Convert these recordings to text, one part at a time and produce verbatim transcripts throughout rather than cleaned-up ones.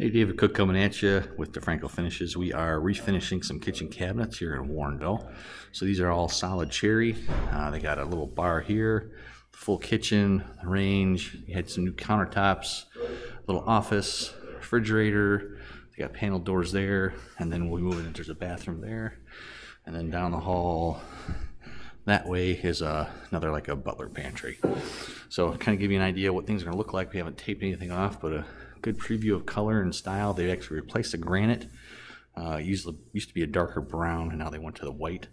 Hey, David Cook coming at you with DeFranco Finishes. We are refinishing some kitchen cabinets here in Warrenville. So these are all solid cherry. Uh, they got a little bar here, full kitchen range. You had some new countertops, little office, refrigerator. They got panel doors there, and then we'll move it into there's a bathroom there. And then down the hall that way is a, another like a butler pantry. So kind of give you an idea what things are going to look like. We haven't taped anything off, but a good preview of color and style. They actually replaced the granite. Uh, used, used to be a darker brown, and now they went to the white.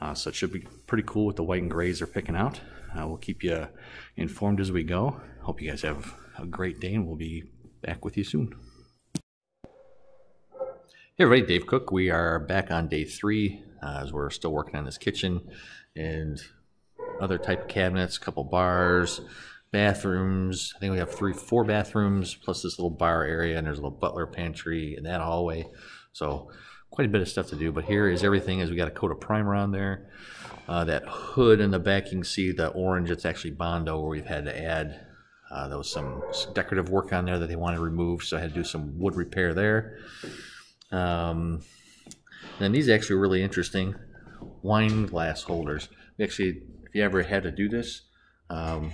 Uh, so it should be pretty cool with the white and grays they're picking out. Uh, we'll keep you informed as we go. Hope you guys have a great day, and we'll be back with you soon. Hey everybody, Dave Cook. We are back on day three uh, as we're still working on this kitchen and other type of cabinets, a couple bars, bathrooms. I think we have three, four bathrooms plus this little bar area, and there's a little butler pantry in that hallway. So quite a bit of stuff to do, but here is everything. Is we got a coat of primer on there. Uh, that hood in the back, you can see the orange. It's actually Bondo where we've had to add. Uh, there was some decorative work on there that they wanted removed, so I had to do some wood repair there. Um, and then these are actually really interesting wine glass holders. We actually, if you ever had to do this, um,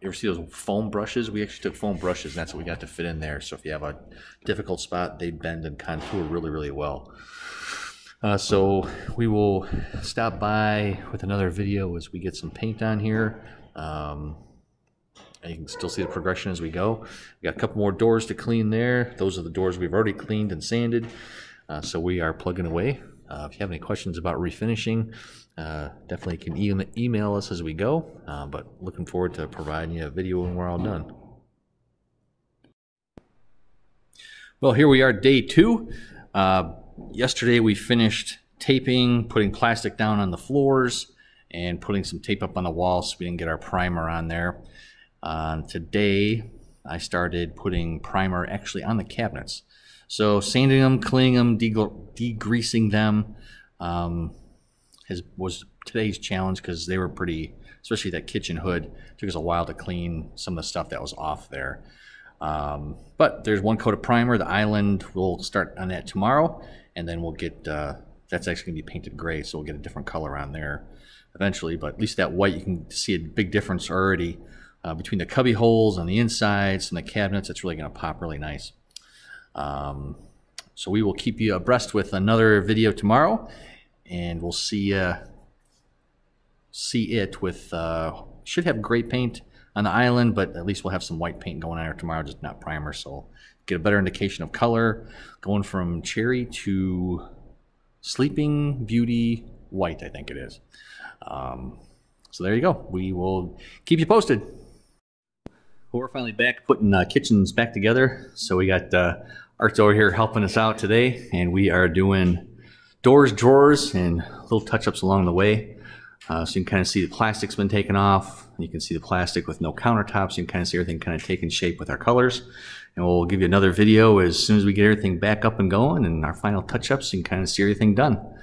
you ever see those foam brushes? We actually took foam brushes, and that's what we got to fit in there. So if you have a difficult spot, they bend and contour really, really well. Uh, so we will stop by with another video as we get some paint on here. Um, and you can still see the progression as we go. We got a couple more doors to clean there. Those are the doors we've already cleaned and sanded. Uh, so we are plugging away. Uh, if you have any questions about refinishing, uh, definitely can e email us as we go, uh, but looking forward to providing you a video when we're all done. Well, here we are, day two. Uh, yesterday we finished taping, putting plastic down on the floors, and putting some tape up on the walls so we didn't get our primer on there. Uh, today I started putting primer actually on the cabinets. So sanding them, cleaning them, degreasing them um, has, was today's challenge because they were pretty, especially that kitchen hood, it took us a while to clean some of the stuff that was off there. Um, but there's one coat of primer, the island, we'll start on that tomorrow, and then we'll get, uh, that's actually gonna be painted gray, so we'll get a different color on there eventually, but at least that white, you can see a big difference already uh, between the cubby holes on the insides and the cabinets. It's really gonna pop really nice. Um, so we will keep you abreast with another video tomorrow, and we'll see uh, see it with uh, should have gray paint on the island, but at least we'll have some white paint going on here tomorrow, just not primer. So get a better indication of color going from cherry to Sleeping Beauty White, I think it is. Um, so there you go. We will keep you posted. Well, we're finally back putting uh, kitchens back together. So we got uh, Art's over here helping us out today, and we are doing doors, drawers, and little touch-ups along the way. Uh, so you can kind of see the plastic's been taken off. You can see the plastic with no countertops. You can kind of see everything kind of taking shape with our colors. And we'll give you another video as soon as we get everything back up and going and our final touch-ups. You can kind of see everything done.